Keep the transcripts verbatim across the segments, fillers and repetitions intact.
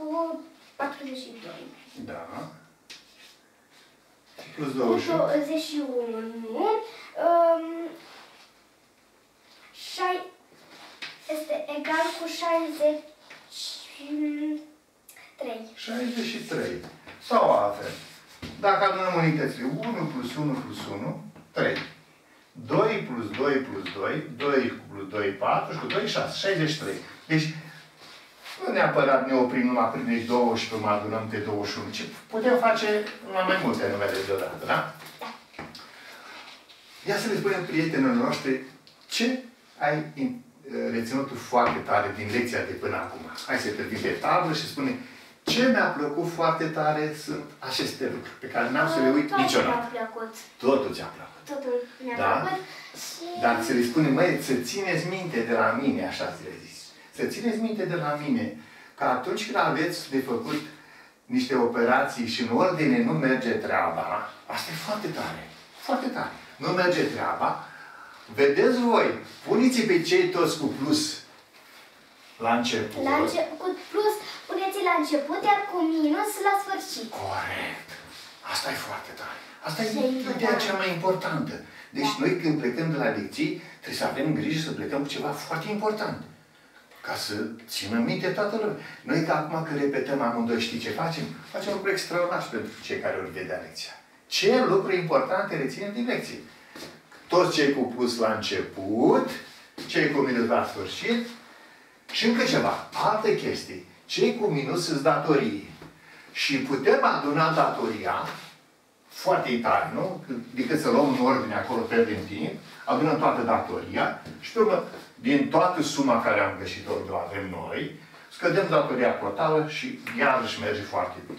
cu patruzeci și doi. Da. Plus douăzeci și unu. douăzeci și unu. Um, este egal cu șaizeci și trei. șaizeci și trei. Sau altfel. Dacă adunăm unitățile, unu plus unu plus unu, trei. doi plus doi plus doi, doi plus doi, patru, și cu doi, șase. șaizeci și trei. Deci, nu neapărat ne oprim numai prin ei douăsprezece, mă adunăm de douăzeci și unu, ci putem face mai multe numere deodată, da? Da. Ia să le spunem prietenilor noștri ce ai reținut tu foarte tare din lecția de până acum. Hai să te vii pe tablă și spune ce mi-a plăcut foarte tare sunt aceste lucruri pe care n-am să le uit niciodată. Totul ți-a plăcut. Totul mi-a plăcut. Dar să le spune, măi, să țineți minte de la mine, așa ți le zis. Să țineți minte de la mine că atunci când aveți de făcut niște operații și în ordine nu merge treaba, asta e foarte tare. Foarte tare. Nu merge treaba. Vedeți voi, puneți pe cei toți cu plus la început. La înce cu plus puneți la început, iar cu minus la sfârșit. Corect. Asta e foarte tare. Asta e ideea cea mai importantă. Deci da. Noi când plecăm de la lecții, trebuie să avem grijă să plecăm cu ceva foarte important. Ca să ținem minte toată lumea. Noi că acum că repetăm amândoi, știi ce facem? Facem lucruri extraordinare pentru cei care ori vedea lecția. Ce lucruri importante reținem din lecție? Toți cei cu plus la început, cei cu minus la sfârșit și încă ceva, alte chestii. Cei cu minus sunt datorii. Și putem aduna datoria foarte tare, nu? Decât să luăm în ordine acolo, pierdem timp, adunăm toată datoria și pe urmă, din toată suma care am găsit-o, o avem noi, scădem datoria totală și iarăși merge foarte bine.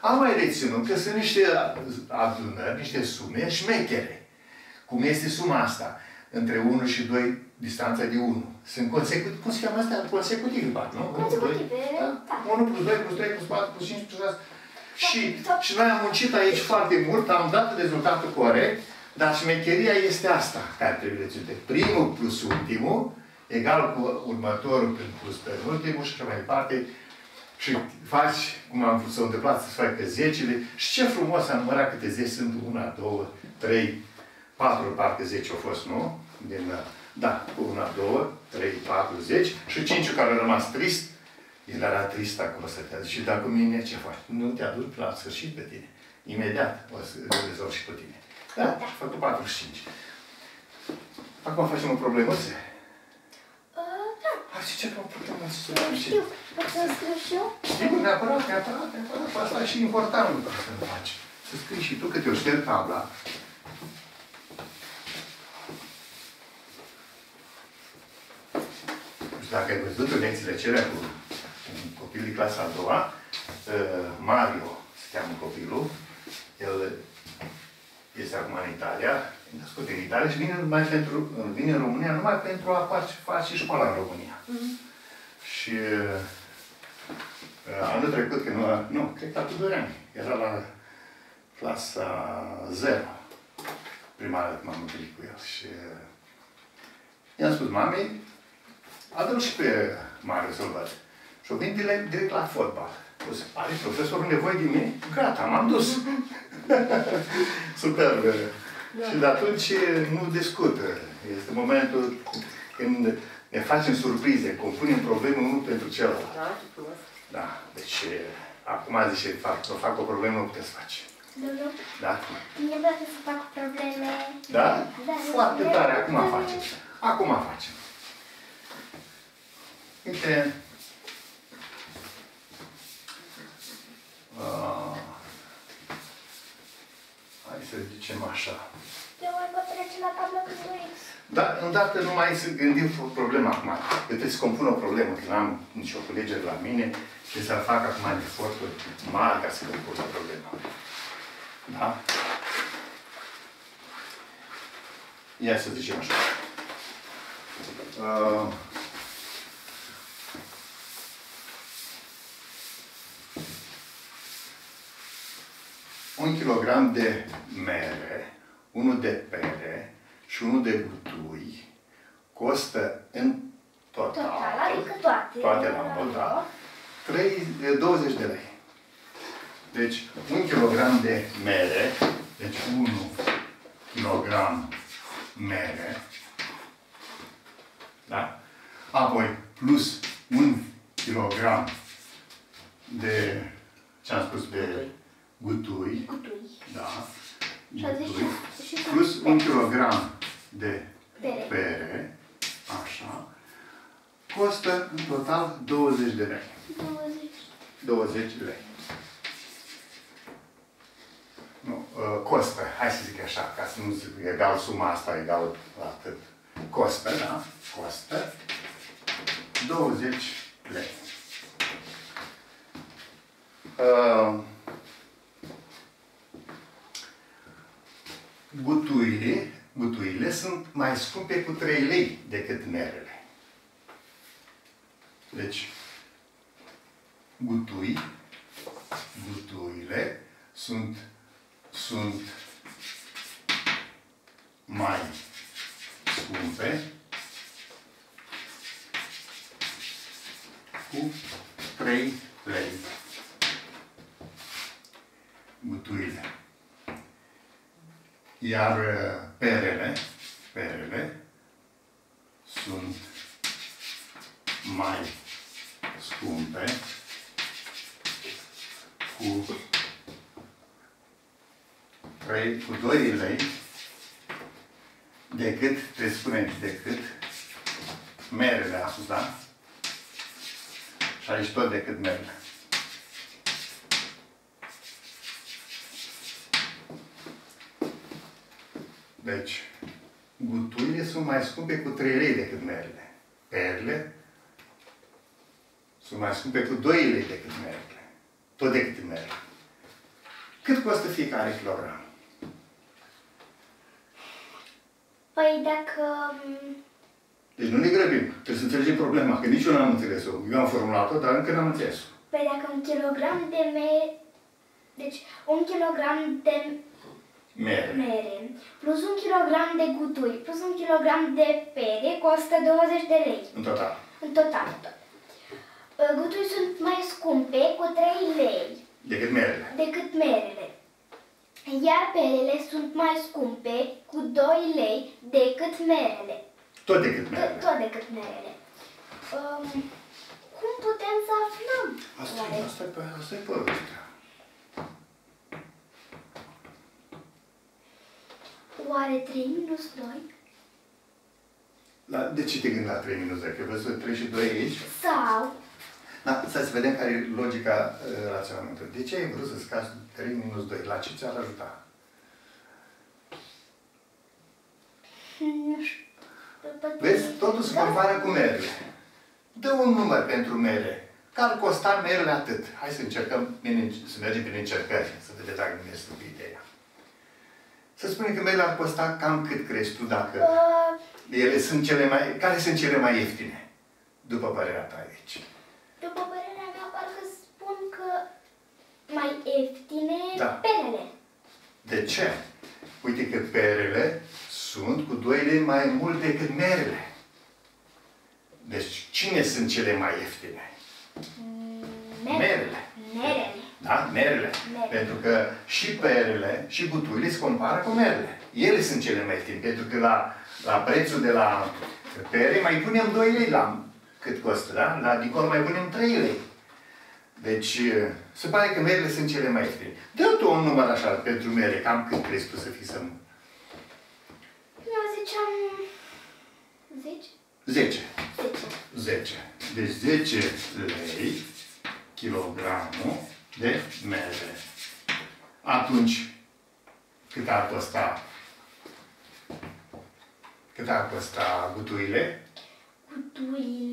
Am mai reținut că sunt niște adunări, niște sume șmechere. Cum este suma asta? Între unu și doi, distanța de unu. Sunt consecutive. Cum se cheamă astea? Consecutive, parcă, nu? Consecutive, da. unu plus doi plus trei plus patru plus cinci plus șase. Și, și noi am muncit aici foarte mult, am dat rezultatul corect, dar șmecheria este asta care trebuie reținute. Primul plus ultimul, egal cu următorul plus penultimul și așa mai departe. Și faci, cum am vrut să o întâmplat, să-ți facă zecile. Și ce frumos am numărat câte zeci sunt. unu, doi, trei, patru, parcă zece au fost, nu? Din, da, unu, doi, trei, patru, zece. Și cinciul care a rămas trist, el era trist acolo să te aduci. Și dacă mine ce faci? Nu te aduci până la sfârșit pe tine. Imediat o să rezolvi și pe tine. Da? Făcut patruzeci și cinci. Acum facem o problemă? Uh, da. Hai să începem o problemă. Nu știu. Poți să scriu și eu? Știu, neapărat, neapărat, neapărat. Asta e și important lucru să nu faci. Să scrii și tu că te-o ștergi tabla. Dacă ai văzut în lecțiile acelea cu un copil din clasa a doua, Mario se cheamă copilul, el este acum în Italia, născut în Italia și vine, numai pentru, vine în România numai pentru a face, face școala în România. Mm. Și anul trecut, că nu, nu cred că acum doi ani, era la clasa zero, prima dată când m-am întâlnit cu el. Și i-am spus mamei, adu-l și pe Marius să-l văd. Și-o vin direct, direct la fotbal. O să pare profesorul nevoie de mine? Gata, m-am dus. Super. Da. Și de atunci nu discută. Este momentul când ne facem surprize, compunem probleme unul pentru celălalt. Da, da. Deci, acum zice, fac, o fac o problemă, nu puteți face. Da? Mie vreau să fac probleme. Da? Da. Foarte tare. Acum facem. Acum facem. Uite, uh, hai să zicem așa. Eu mai pot trece la tablă cu doi x. Dar îndată nu mai să gândim problema acum. Eu trebuie să compun o problemă, că n-am nicio colegere la mine și să fac acum eforturi mari ca să compun o problemă. Da? Ia să zicem așa. Uh, un kilogram de mere, unul de pere și unul de butui costă în total, total adică toate, toate la un douăzeci de lei. Deci, un kilogram de mere, deci unu kilogram mere, da? Apoi, plus un kilogram de, ce am spus, de gutui, gutui. Da? Gutui. Plus un kilogram de pere. pere, așa, costă în total douăzeci de lei. douăzeci de lei. Nu, costă, hai să zic așa, ca să nu zic egal suma asta, egal atât. Costă, da? Costă douăzeci de lei. Uh, gutuile, gutuile sunt mai scumpe cu trei lei decât merele. Deci, gutui, gutuile sunt, sunt mai scumpe cu trei lei. Gutuile. Iar perele, perele sunt mai scumpe cu trei, cu doi lei decât, trebuie să spunem, decât merele astăzi, da? Și aici tot decât merele. Deci, gutuile sunt mai scumpe cu trei lei decât merele. Perele sunt mai scumpe cu doi lei decât merele. Tot decât merele. Cât costă fiecare kilogram? Păi dacă... Deci nu ne grăbim. Trebuie să înțelegem problema, că nici eu n-am înțeles-o. Eu am formulat-o, dar încă n-am înțeles-o. Păi dacă un kilogram de mere... Deci, un kilogram de... Mere. mere, plus un kilogram de gutui, plus un kilogram de pere, costă douăzeci de lei. În total. În total. Tot. Gutui sunt mai scumpe cu trei lei. Decât merele. Decât merele. Iar perele sunt mai scumpe cu doi lei decât merele. Tot decât merele. Tot, tot decât merele. Um, cum putem să aflăm? Asta e, asta e, asta e povestea. Oare trei minus doi? La, de ce te gândi la trei minus doi? Că vezi să treci și doi aici? Sau... Da, să vedem care e logica uh, raționamentului. De ce ai vrut să scazi trei minus doi? La ce ți-ar ajuta? Nu știu. Vezi? Totul se compară cu merele. Dă un număr pentru mere. Care costa merele atât? Hai să încercăm, să mergem prin încercări, să vedem dacă nu este ideea. Să spunem că merele ar costa cam cât crezi tu dacă uh, ele sunt cele mai... Care sunt cele mai ieftine? După părerea ta aici. După părerea mea, parcă spun că mai ieftine, da, perele. De ce? Uite că perele sunt cu doi lei mai mult decât merele. Deci, cine sunt cele mai ieftine? Merele. Merele. Merele. Da? Merele. Mere. Pentru că și perele și gutuile se compară cu merele. Ele sunt cele mai ieftine. Pentru că la, la prețul de la pere mai punem doi lei la cât costă, da? La dincolo mai punem trei lei. Deci, se pare că merele sunt cele mai ieftine. Dă tu un număr așa pentru mere, cam cât crezi tu să fii să... Eu ziceam... zece? zece. zece. zece. Deci zece lei kilogramul de mere. Atunci, cât ar costa... Cât ar costa gutuile? Gutuile...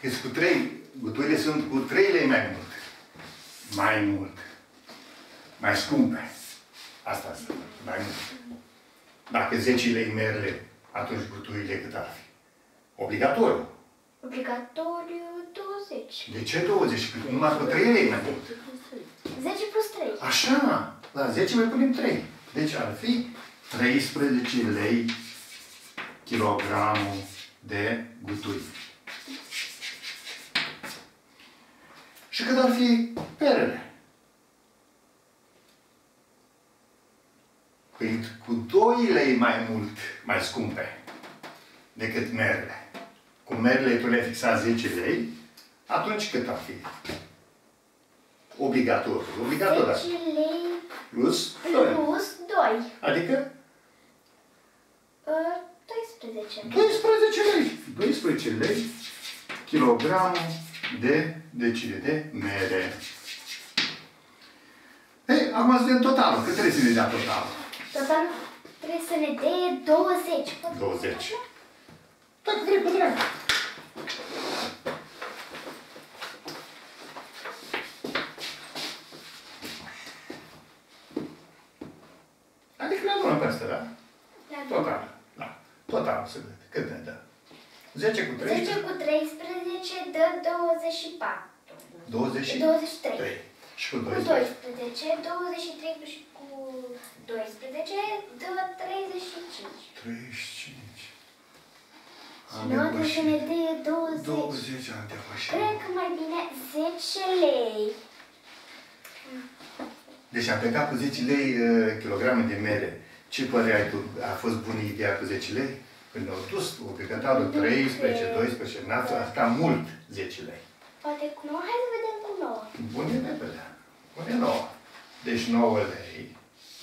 Că cu trei. Gutuile sunt cu trei lei mai mult. Mai mult. Mai scumpe. Asta sunt. Mai mult. Dacă zece lei merele, atunci gutuile cât ar fi? Obligatoriu. Obligatoriu douăzeci. De ce douăzeci? Că numai cu trei lei mai mult. zece plus trei. Așa. La zece mai punem trei. Deci ar fi treisprezece lei kilogramul de gutui. și cât ar fi perele. Păi cu doilei mai mult, mai scumpe decât merele. Cu merele tu le-ai fixat zece lei, atunci cât ar fi? Obligatoriu. Obligatoriu. zece lei plus doi. Plus doi. Adică? doisprezece lei. doisprezece lei. doisprezece lei kilogramul de, de cine? De mere. Ei, acum să vedem totalul. Că trebuie să ne dea totalul. Totalul trebuie să ne dea douăzeci. douăzeci. Dacă vrei pe dreapta. Adică le adunăm pe asta, da? Total. Da. Total se vede. Cât ne dă? zece cu treisprezece? zece cu treisprezece dă douăzeci și patru. douăzeci și trei. douăzeci și trei. Și cu doisprezece? douăzeci și trei cu doisprezece dă treizeci și cinci. treizeci și cinci. Și noi trebuie să ne dea douăzeci. douăzeci ani de mașină. Cred că mai bine zece lei. Deci am plecat cu zece lei kilograme de mere. Ce părere ai tu? A fost bună ideea cu zece lei? Când ne-au dus obligatorul treisprezece, doisprezece, n-a stat mult zece lei. Poate cu nouă? Hai să vedem cu nouă. Bune repede. Pune nouă. Deci nouă lei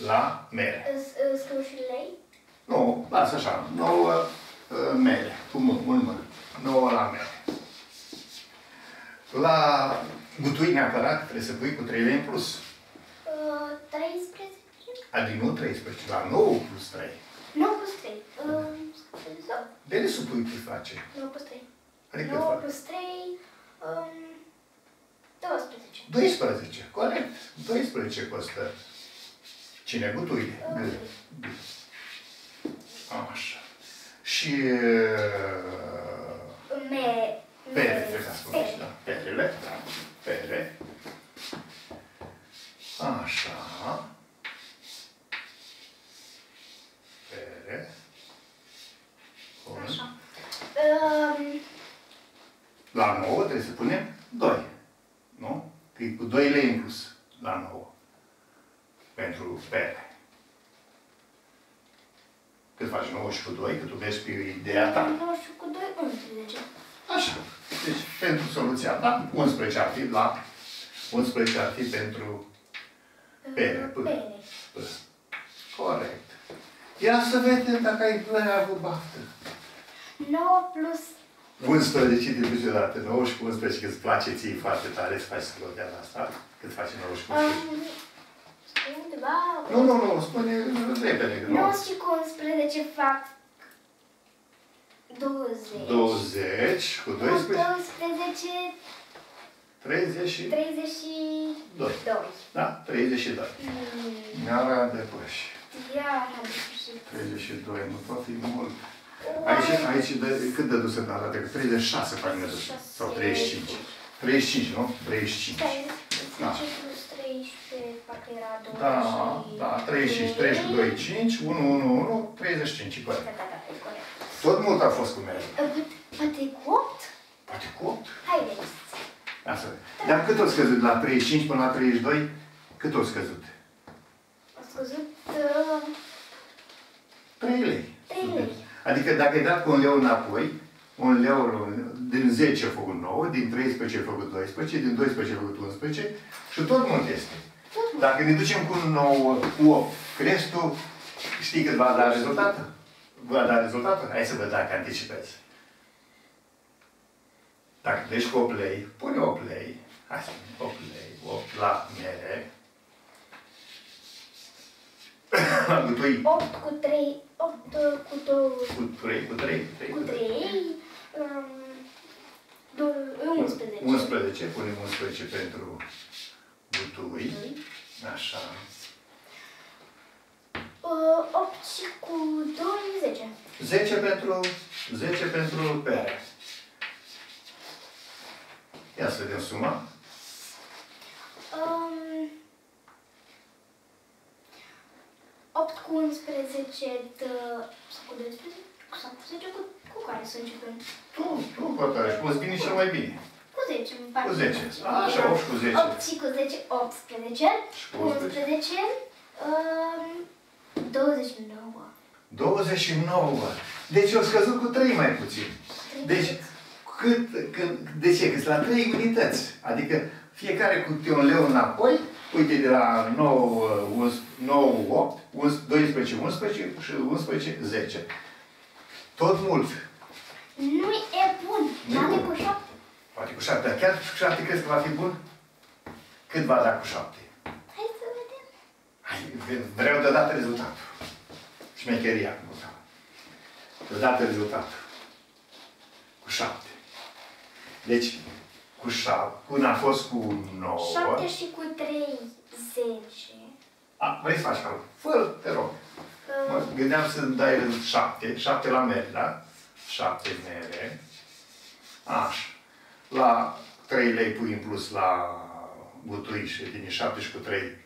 la mere. Scriu și lei? Nu, lasă așa. nouă mere. Cu un mână. nouă la mere. La gutui neapărat trebuie să pui cu trei lei în plus. treisprezece? Adică nu treisprezece, la nouă plus trei. nouă plus trei. De ce supui cât face? nouă plus trei. Adică nouă plus trei... doisprezece. doisprezece, corect. doisprezece costă. Cine gutuie? Așa. Și... Pere, trebuie să spun aici, da. Perele, da. Pere. Așa. Pere. Bun. Așa. Um... La nouă trebuie să punem doi. Nu? Că e cu doi lei în plus la nouă. Pentru pere. Cât faci nouă și cu doi, că tu vezi pe ideea ta. nouă și cu doi, unsprezece. Așa. Deci, pentru soluția ta, unsprezece ar fi la... unsprezece ar fi pentru... Pere. Pere. Corect. Ia să vedem dacă ai avut baftă. nouă plus unsprezece de dată. nouă și cu unsprezece, că îți place ție foarte tare să faci sclotea asta. Cât faci nouă și cu unsprezece? Nu, nu, nu, spune repede. nouă și cu unsprezece fac douăzeci. douăzeci cu doisprezece? doisprezece... treizeci și doi. Da? treizeci și doi. Iara depăși. Iara depăși. treizeci și doi. Nu poate e mult. Aici, aici cât dă dusă data? treizeci și șase fac ne dusă. Sau treizeci și cinci. treizeci și cinci, nu? treizeci și cinci. treizeci și cinci plus treisprezece, parcă era douăzeci. Da, da. treizeci și cinci, treizeci și doi, cinci, unu, unu, unu, treizeci și cinci. Tot mult a fost cu mereu. Poate cu opt? Poate cu opt? Haideți. Asta. Dar cât o scăzut? La treizeci și cinci până la treizeci și doi? Cât o scăzut? O scăzut... trei lei. trei lei. Adică dacă ai dat cu un leu înapoi, un leu, din zece a făcut nouă, din treisprezece a făcut doisprezece, din doisprezece a făcut unsprezece și tot mult este. Dacă ne ducem cu nouă, cu opt, crezi tu, știi cât va da rezultatul? Va da rezultatul? Hai să văd dacă anticipeți. Dacă pleci cu opt lei, pune opt lei, hai să pun opt lei, opt la mere. opt cu trei, opt cu doi, cu trei, cu trei, unsprezece. unsprezece, punem unsprezece pentru butui, așa. opt și cu doi, zece. zece pentru, zece pentru pere. Ia să vedem suma. Um, opt cu unsprezece dă... sau cu doisprezece? Cu, cu care să începem? Tu, tu, cu care. Și poți bine și mai bine. Cu zece. Cu zece. Așa, opt cu zece. opt cu zece, optsprezece. unsprezece. douăzeci și nouă. douăzeci și nouă. Deci eu scăzut cu trei mai puțin. Deci, cât, cât, de ce? Că sunt la trei unități. Adică fiecare câte un leu înapoi, uite, de la nouă, opt, doisprezece, unsprezece și unsprezece, zece. Tot mult. Nu e bun. Poate cu șapte. Poate cu șapte. Dar chiar cu șapte crezi că va fi bun? Cât va da cu șapte? Hai să vedem. Hai, vreau deodată rezultatul. Șmecheria. Deodată rezultatul. Cu șapte. Deci, cu șapte. Când a fost cu nouă. șapte și cu trei, zece. A, vrei să faci calul? Fă, te rog. Uh. Mă gândeam să-mi dai șapte. șapte la mele, da? șapte mere. Așa. La trei lei pui în plus la butui și din șapte și cu trei.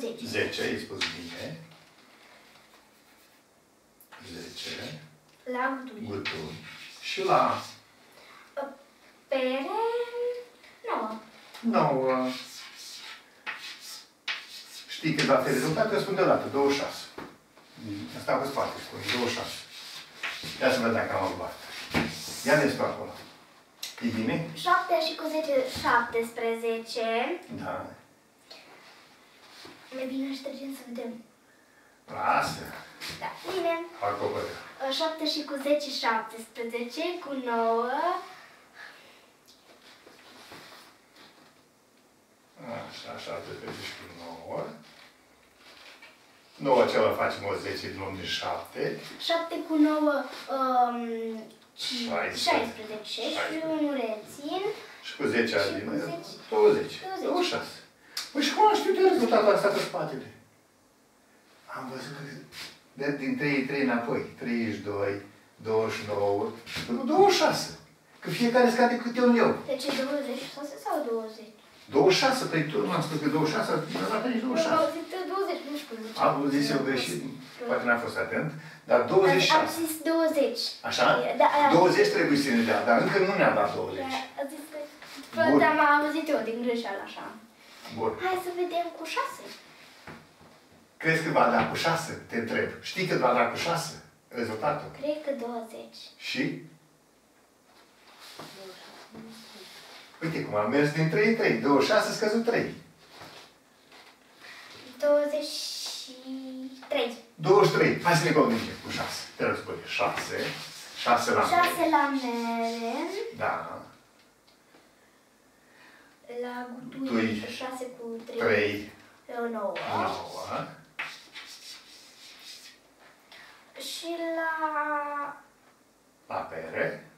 zece. zece, ai spus bine. zece. La butui. Butui. Și la... Pere... nouă. nouă. Știi cât va fi rezultat? Eu spun deodată. douăzeci și șase. Asta a fost parte, spune. douăzeci și șase. Ia să vedem dacă am luat. Ia ne spune acolo. E bine? șapte și cu zece, șaptesprezece. Da. Mai bine ștergem să vedem. Lasă. Da, bine. Acoperă. șapte și cu zece, șaptesprezece, cu nouă. Așa, șaptesprezece și nouă. nouă ceva facem o zece din luăm din șapte. șapte cu nouă, um, șaisprezece. Și unul rețin. Și cu zece azi din douăzeci. douăzeci și șase. Păi și cum am știut eu rezultatul ăsta pe spatele? Am văzut că din trei, trei înapoi. treizeci și doi, douăzeci și nouă, douăzeci și șase. Că fiecare scade câte un leu. Deci e douăzeci și șase sau douăzeci? douăzeci și șase, păi tu nu am spus că douăzeci și șase, dar nici douăzeci și șase. Am zis douăzeci, nu știu. Am zis eu greșit, poate n-am fost atent, dar douăzeci și șase. Am zis douăzeci. Așa? douăzeci trebuie să ne dea, dar încă nu ne-a dat douăzeci. Am zis că... Dar m-am auzit eu din greșeală, așa. Bun. Hai să vedem cu șase. Crezi că va da cu șase? Te întreb. Știi cât va da cu șase? Rezultatul? Cred că douăzeci. Și? Uite cum am mers din trei în trei. douăzeci și șase scăzut trei. douăzeci și trei. douăzeci și trei. Hai să ne convingem cu șase. Te răspune. șase. șase la mere. șase la mere. Da. La gutui. șase cu trei. trei. nouă. nouă. Și la... La pere.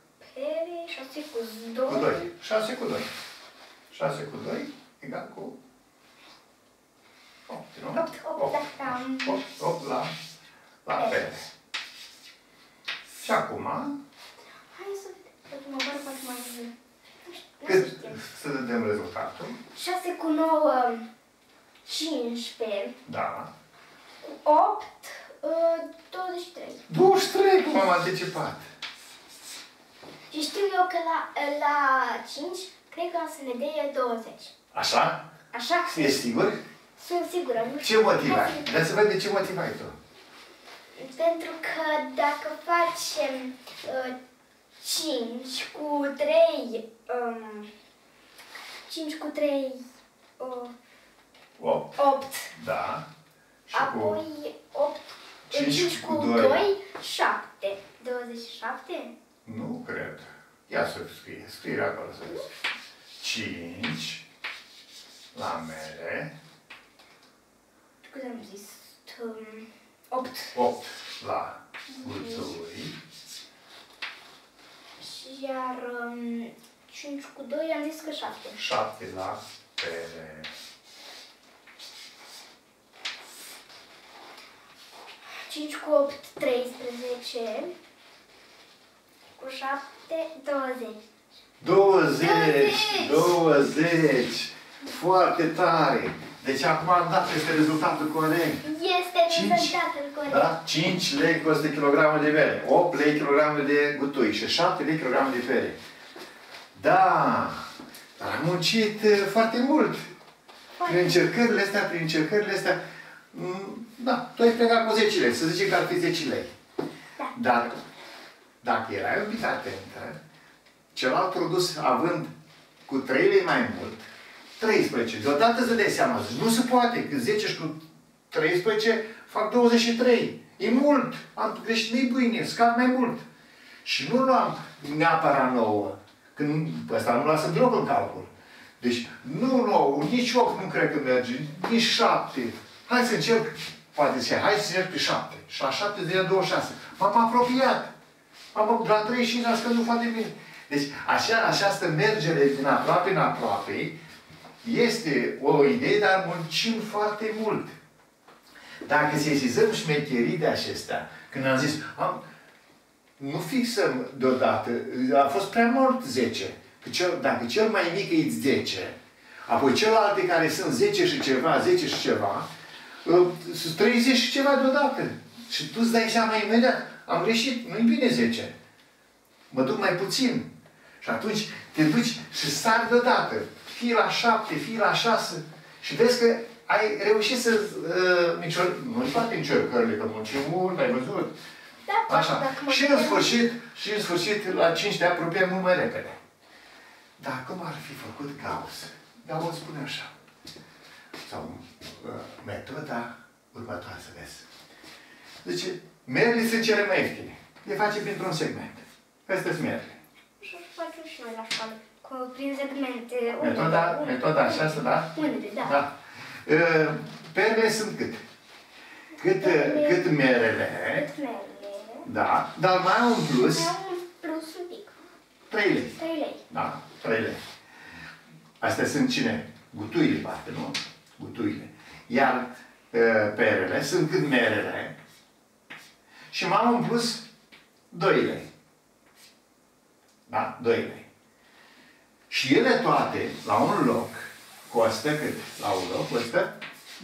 șase cu doi. Cu doi. șase cu doi. șase cu doi egal cu opt, nu? opt, opt, opt, opt, opt la, la pere. Și acum... Hai să vedem. Cât să vedem rezultatul? șase cu nouă, cincisprezece. Da. Cu opt, douăzeci și trei. douăzeci și trei, cum am anticipat. Și știu eu că la, la cinci, cred că o să ne dea douăzeci. Așa? Așa? Ești sigur? Sunt sigură. Ce motiv ai? Dar să văd de ce motiv ai tu. Pentru că dacă facem uh, cinci cu trei... Um, cinci cu trei... Uh, opt. opt. Da. Și apoi cu... opt... cinci, cinci cu doi, doi șapte. douăzeci și șapte? Nu cred. Ia să scrie. Scrie acolo să vezi. cinci la mere. Cât am zis? opt. opt la butui. Și iar cinci cu doi am zis că șapte. șapte la pere. cinci cu opt, treisprezece. Cu șapte, douăzeci. douăzeci! douăzeci! Foarte tare! Deci acum am dat că este rezultatul corect. Este cinci, rezultatul corect. Da? cinci lei costă kilogramul de mere, opt lei kilogramul de gutui și șapte lei kilogramul de pere. Da! muncit foarte mult. Prin încercările astea, prin încercările astea. Da, tu ai plecat cu zece lei, să zicem că ar fi zece lei. Da. Dar dacă erai un pic atentă, celălalt produs având cu trei lei mai mult, treisprezece. Deodată îți dai seama, zici, nu se poate, că zece și cu treisprezece fac douăzeci și trei. E mult, am greșit pâine, scad mai mult. Și nu luam neapărat nouă, când ăsta nu lasă deloc în calcul. Deci nu nouă, nici opt nu cred că merge, nici șapte. Hai să încerc, poate să hai să încerc pe șapte. Și la șapte de la douăzeci și șase. M-am apropiat. M-am la treizeci și cinci, am scăzut foarte bine. Deci așa, această mergere din aproape în aproape este o idee, dar muncim foarte mult. Dacă sesizăm șmecherii de acestea, când am zis, am, nu fixăm deodată, a fost prea mult zece. Că cel, dacă cel mai mic e zece, apoi celelalte care sunt zece și ceva, zece și ceva, sunt treizeci și ceva deodată. Și tu îți dai seama imediat, am greșit, nu-i bine zece. Mă duc mai puțin. Și atunci te duci și sari deodată. Fii la șapte, fii la șase. Și vezi că ai reușit să... Uh, nu-ți fac încercările, că muncim mult, ai văzut. Da, așa. Și în sfârșit, și în sfârșit, la cinci te apropie mult mai repede. Dar acum ar fi făcut Gauss. Gauss spune așa. Sau uh, metoda următoare, să vezi. Deci, merele sunt cele mai ieftine. Le face printr-un segment. Astea sunt merele. Și o facem și noi la școală. Cu, prin segmente. Metoda, unde, metoda unde, aceasta, da? Unde, da. Da. Uh, perele sunt cât? Cât, perele, cât merele. Cât merele. Da. Dar mai au un plus. Mai au un plus un pic. trei lei. trei lei. Da. trei lei. Astea sunt cine? Gutuile, parte, nu? Gutuile. Iar uh, perele sunt cât merele. Și mai au un plus doi lei. Da? doi lei. Și ele toate, la un loc, costă cât? La un loc costă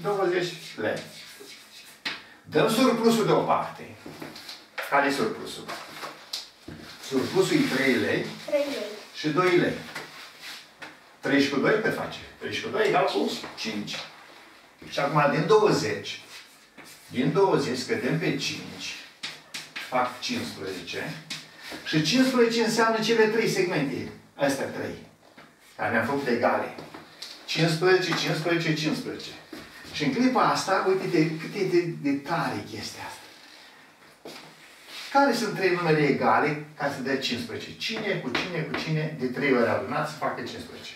douăzeci lei. Dăm surplusul deoparte. Care e surplusul? Surplusul e trei lei, trei lei și doi lei. treizeci cu doi cât face? treizeci cu doi egal cu cinci. Și acum din douăzeci, din douăzeci scădem pe cinci, fac cincisprezece. Și cincisprezece înseamnă cele trei segmente. Astea trei. Care ne-am făcut egale. cincisprezece, cincisprezece, cincisprezece. Și în clipa asta, uite cât e de, de tare chestia asta. Care sunt trei numere egale ca să dea cincisprezece? Cine cu cine cu cine de trei ori adunat să facă cincisprezece?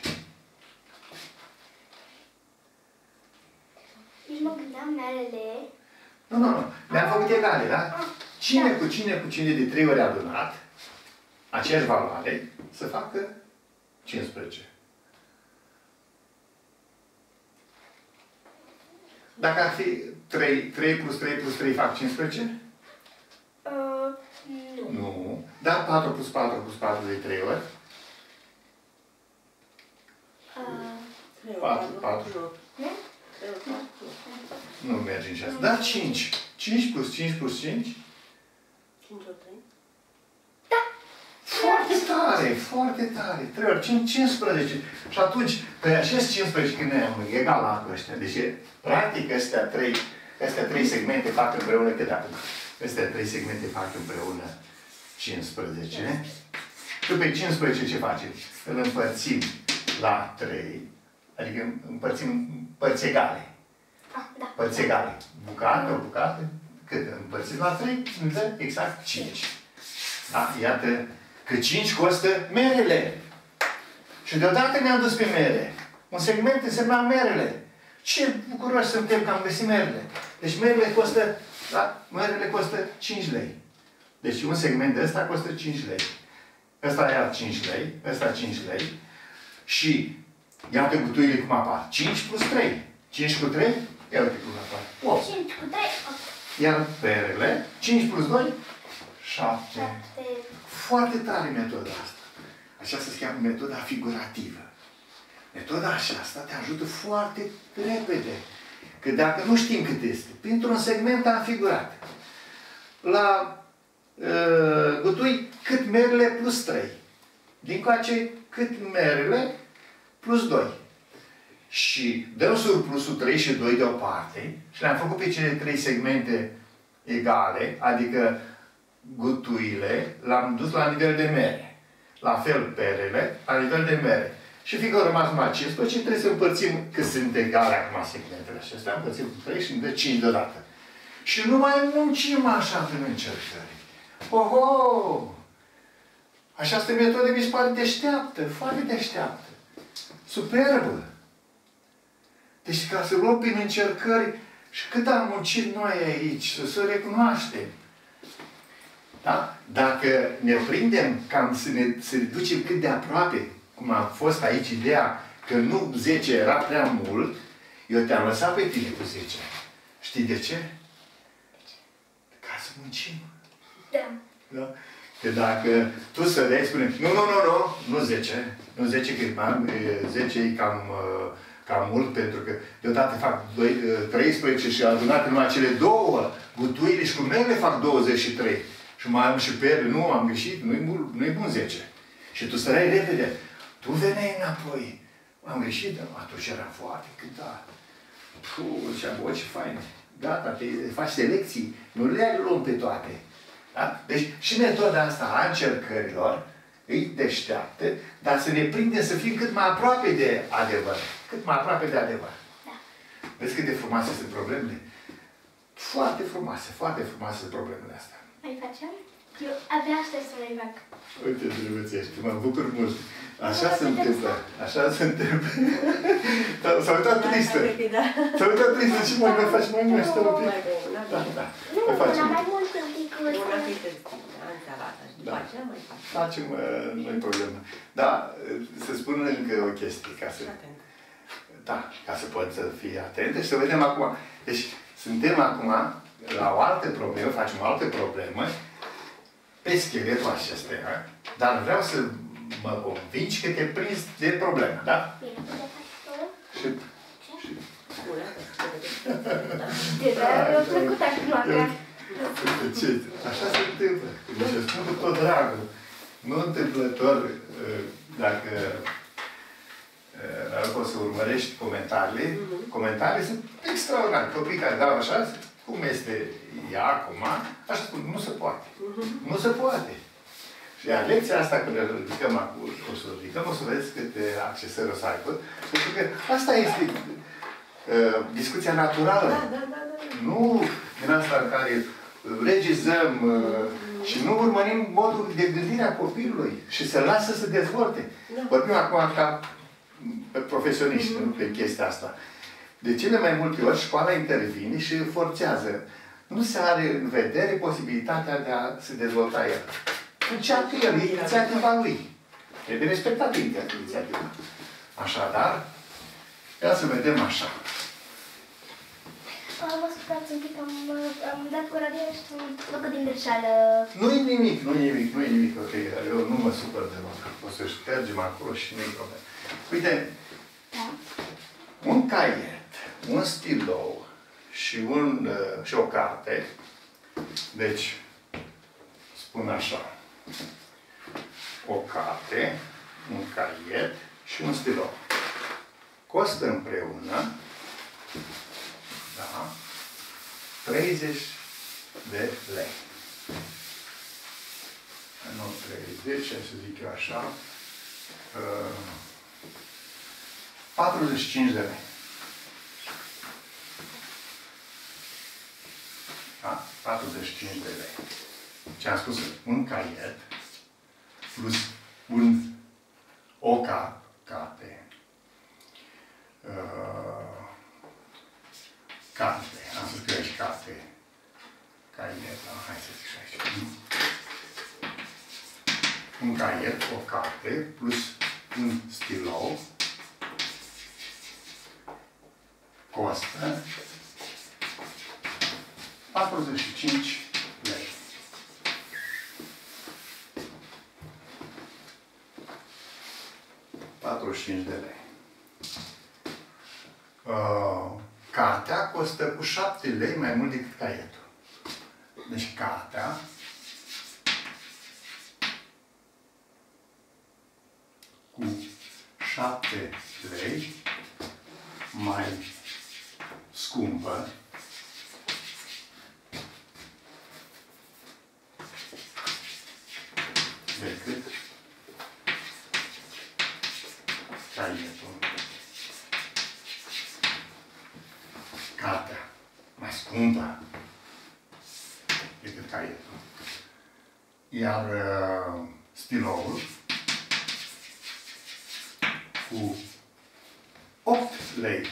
Nici mă gândeam merele. Nu, nu, nu. Le-am făcut egale, da? Cine cu cine cu cine de trei ori adunat aceeași valoare să facă cincisprezece. Dacă ar fi trei, trei plus trei plus trei fac cincisprezece? Uh, nu. Nu. Dar patru plus patru plus patru de trei ori? Uh, patru, patru. Nu merge nici asta. Dar cinci. cinci plus cinci plus cinci? cinci ori trei. Da. Foarte tare, foarte tare. trei ori cinci, cincisprezece. Și atunci, pe acest cincisprezece, când ne-am egalat cu ăștia, deci, practic, astea trei, astea trei segmente fac împreună cât de acum. Astea trei segmente fac împreună cincisprezece. Și pe cincisprezece ce facem? Îl împărțim la trei. Adică împărțim părți egale. Da. Părți egale. Bucată, o bucată. Cât? Împărțim la trei, îmi dă exact cinci. Da? Iată că cinci costă merele. Și deodată ne-am dus pe mere. Un segment însemna merele. Ce bucuroși suntem că am găsit merele. Deci merele costă, da? Merele costă cinci lei. Deci un segment de ăsta costă cinci lei. Ăsta ia cinci lei, ăsta cinci lei. Și iată gutuile cum apar. cinci plus trei. cinci cu trei? Ia uite cum apar. opt. cinci cu trei, iar perele, cinci plus doi, șapte. Foarte tare metoda asta. Aceasta se cheamă metoda figurativă. Metoda aceasta te ajută foarte repede. Că dacă nu știm cât este, printr-un segment am figurat. La uh, gutui, cât merele plus trei. Din coace, cât merele plus doi. Și dăm surplusul trei și doi deoparte și le-am făcut pe cele trei segmente egale, adică gutuile, l-am dus la nivel de mere. La fel perele, la nivel de mere. Și fiindcă au rămas numai cincisprezece, trebuie să împărțim, că sunt egale acum segmentele acestea, împărțim cu trei și de cinci deodată. Și nu mai muncim așa prin încercări. Oho! Această metodă mi se pare deșteaptă, foarte deșteaptă. Superbă! Deci ca să luăm prin încercări și cât am muncit noi aici, să se recunoaștem. Da? Dacă ne prindem cam să ne, să ne ducem cât de aproape, cum a fost aici ideea că nu zece era prea mult, eu te-am lăsat pe tine cu zece. Știi de ce? Ca să muncim. Da. Da? Că dacă tu să dai, spune, nu, nu, nu, nu, nu zece, nu zece, că zece e cam, cam mult, pentru că deodată fac treisprezece și adunate numai cele două, butuile și cu merele fac douăzeci și trei. Și mai am și pere, nu, am greșit, nu-i bun, nu-i bun zece. Și tu stai repede, tu veneai înapoi, am greșit, atunci eram foarte cât, da. Puh, ziceam, bă, ce fain, gata, te faci selecții, nu le luăm pe toate. Da? Deci și metoda asta a încercărilor îi deșteaptă, dar să ne prindem să fim cât mai aproape de adevăr. Cât mai aproape de adevăr. Da. Vezi cât de frumoase sunt problemele? Foarte frumoase, foarte frumoase sunt problemele astea. Mai facem? Eu abia aștept să mai fac. Uite, drăguțești, mă bucur mult. Așa se întâmplă, așa se întâmplă. S-a uitat tristă. S-a uitat tristă, ce mai mai faci? Mai mai stă un pic. Da, da. Nu, mai mult un pic. Da, facem, nu-i problemă. Dar să spun încă o chestie, ca să... Da, ca să poți să fii atentă și să vedem acum. Deci, suntem acum la o altă problemă, facem o altă problemă pe scheletul acesta, dar vreau să mă convingi că te prinzi de problemă, da? Bine, ce vreau plăcut acum, așa se întâmplă. Deci eu spun cu tot dragul. Nu întâmplător, dacă poți să urmărești comentariile, comentariile sunt extraordinare. Copii care dau așa, cum este ea acum, așa spun, nu se poate. Nu se poate. Și iar lecția asta, când o ridicăm acum, o să o ridicăm, o să vedeți câte accesări o să aibă. Pentru că asta este discuția naturală. Nu din asta în care regizăm și nu urmărim modul de gândire a copilului și se lasă să dezvolte. Vorbim acum ca profesioniști pe chestia asta. De cele mai multe ori școala intervine și forțează. Nu se are în vedere posibilitatea de a se dezvolta el. Încearcă el, e inițiativa lui. Trebuie respectată inițiativa. Așadar, ia să vedem așa. Mă scuzați un pic, am, am dat cu radio și am făcut din greșeală. Nu-i nimic, nu-i nimic, nu-i nimic, ok, eu nu mă supăr deloc. O să ștergem acolo și nu-i problemă. Uite, da. Un caiet, un stilou și, un, și o carte, deci, spun așa, o carte, un caiet și un stilou. Costă împreună, da, treizeci de lei. Nu treizeci, să zic eu așa, patruzeci și cinci de lei. Da? patruzeci și cinci de lei. Ce am spus, un caiet plus un o carte. Uh, Carte, am spus că ești carte. Caiet, da, hai să zic și aici. Un caiet, o carte, plus un stilou, costă patruzeci și cinci de lei. patruzeci și cinci de lei. Uh, Cartea costă cu șapte lei mai mult decât caietul. Deci cartea cu șapte lei mai scumpă decât caietul. Cartea mai scumpă decât caietul. Iar uh, stiloul cu opt lei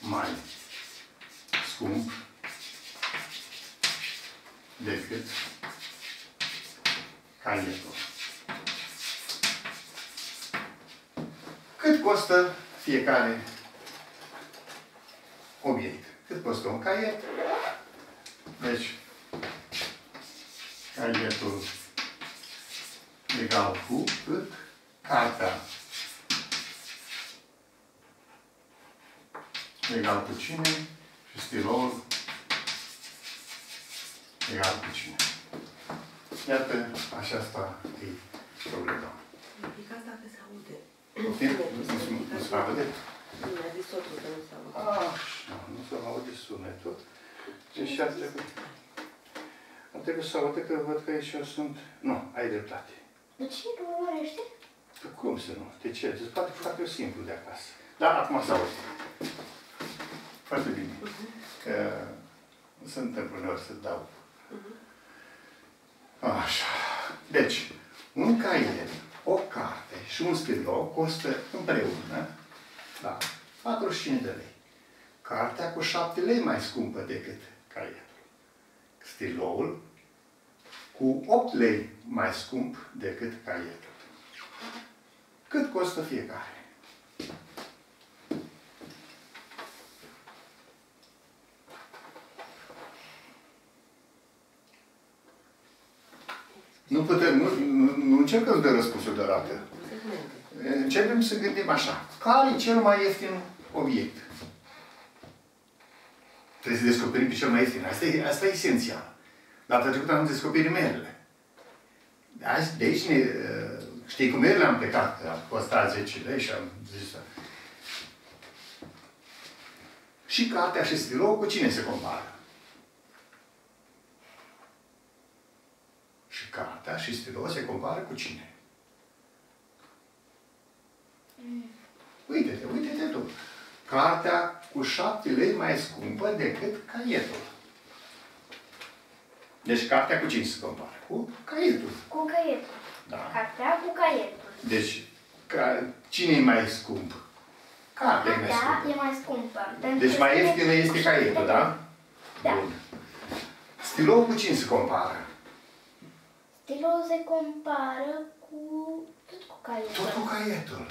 mai scump decât caietul. Cât costă fiecare obiect? Cât costă un caiet? Deci, caietul egal cu cât cartea egal cu cine și stiloul egal cu cine. Iată, așa asta e problema. Implica asta că se aude. Nu se aude? Nu, mi-a zis totul că nu se aude. Așa, nu se aude sunetul. Deci ar trebui. Ar trebui să aude că văd că aici eu sunt... Nu, ai dreptate. De ce? Că mă mărește? Cum să nu? De ce? Îți poate foarte simplu de acasă. Dar acum se aude. Foarte bine. Că nu se întâmplă uneori să dau. Așa. Deci, un caiet, o carte și un stilou costă împreună, da, patruzeci și cinci de lei. Cartea cu șapte lei mai scumpă decât caietul. Stiloul cu opt lei mai scump decât caietul. Cât costă fiecare? Nu putem, nu, nu, nu încercăm de răspunsul deodată. Începem să gândim așa. Care e cel mai ieftin obiect? Trebuie să descoperim pe cel mai ieftin. Asta e, asta e esențial. Data trecută am descoperit merele. De aici ne... Știi cum merele am plecat, că a costat zece lei și am zis asta. Și cartea și stilou cu cine se compară? Și cartea și stilou se compară cu cine? Uite-te, uite-te tu. Cartea cu șapte lei mai scumpă decât caietul. Deci cartea cu cine se compară? Cu caietul. Cu caietul. Da. Cartea cu caietul. Deci, ca... cine e mai scump? Cartea e mai scumpă. E mai scumpă. Deci mai ieftină este caietul, da? Da. Bun. Stilou cu cine se compară? Stilou se compară cu... tot cu caietul. Tot cu caietul.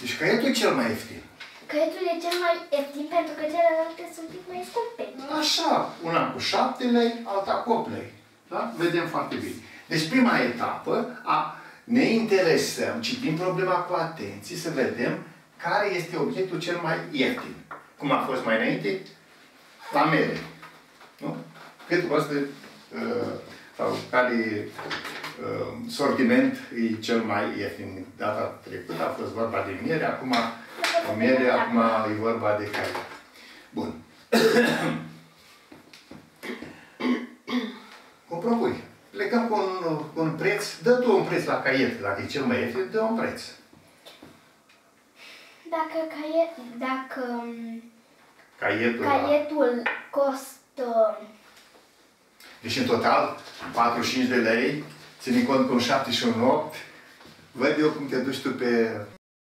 Deci caietul e cel mai ieftin. Caietul e cel mai ieftin pentru că celelalte sunt un pic mai scumpe. Așa. Una cu șapte lei, alta cu opt lei. Da? Vedem foarte bine. Deci prima etapă, a, ne interesăm, citim problema cu atenție, să vedem care este obiectul cel mai ieftin. Cum a fost mai înainte? La mere. Nu? Cât costă uh, sau care uh, sortiment e cel mai ieftin. Data trecută a fost vorba de miere, acum o miere, acum e vorba de caiet. Bun. Cum propui? Plecăm cu un, un preț, dă tu un preț la caiet, dacă e cel mai ieftin, dă un preț. Dacă, caiet, dacă caietul, caietul la... costă... Deci, în total, patruzeci și cinci de lei, ținând cont cu un șapte și un opt, văd eu cum te duci tu pe...